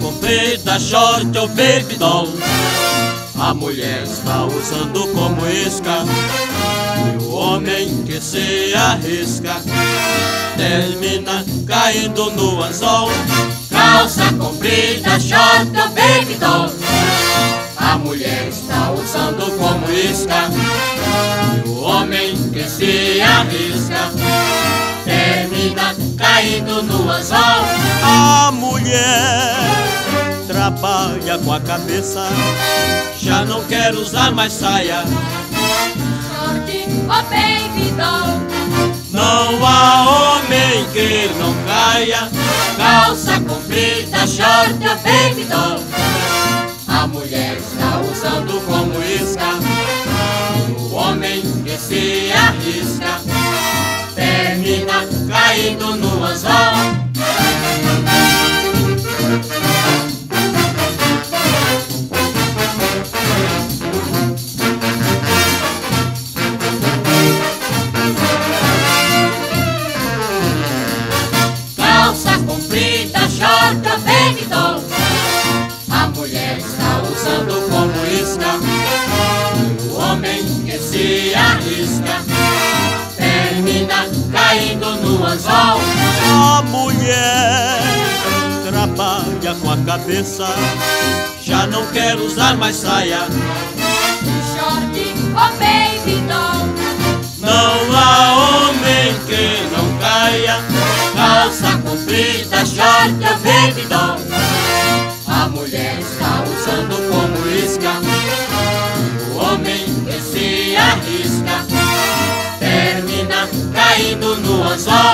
comprida, short ou baby doll. A mulher está usando como isca, e o homem que se arrisca termina caindo no anzol. Calça comprida, short ou baby doll. A mulher está usando como isca, e o homem que se arrisca termina caindo no anzol. A mulher trabalha com a cabeça, já não quer usar mais saia, short ou baby doll. Não há homem que não caia, calça comprida, short ou baby doll. A mulher está usando como isca, o homem que se arrisca termina caindo no anzol. A mulher está usando como isca, o homem que se arrisca termina caindo no anzol. A mulher trabalha com a cabeça, já não quer usar mais saia, short ou baby doll. Não há homem que não caia, calça comprida, short ou baby doll. A mulher está usando como isca, o homem que se arrisca termina caindo no anzol.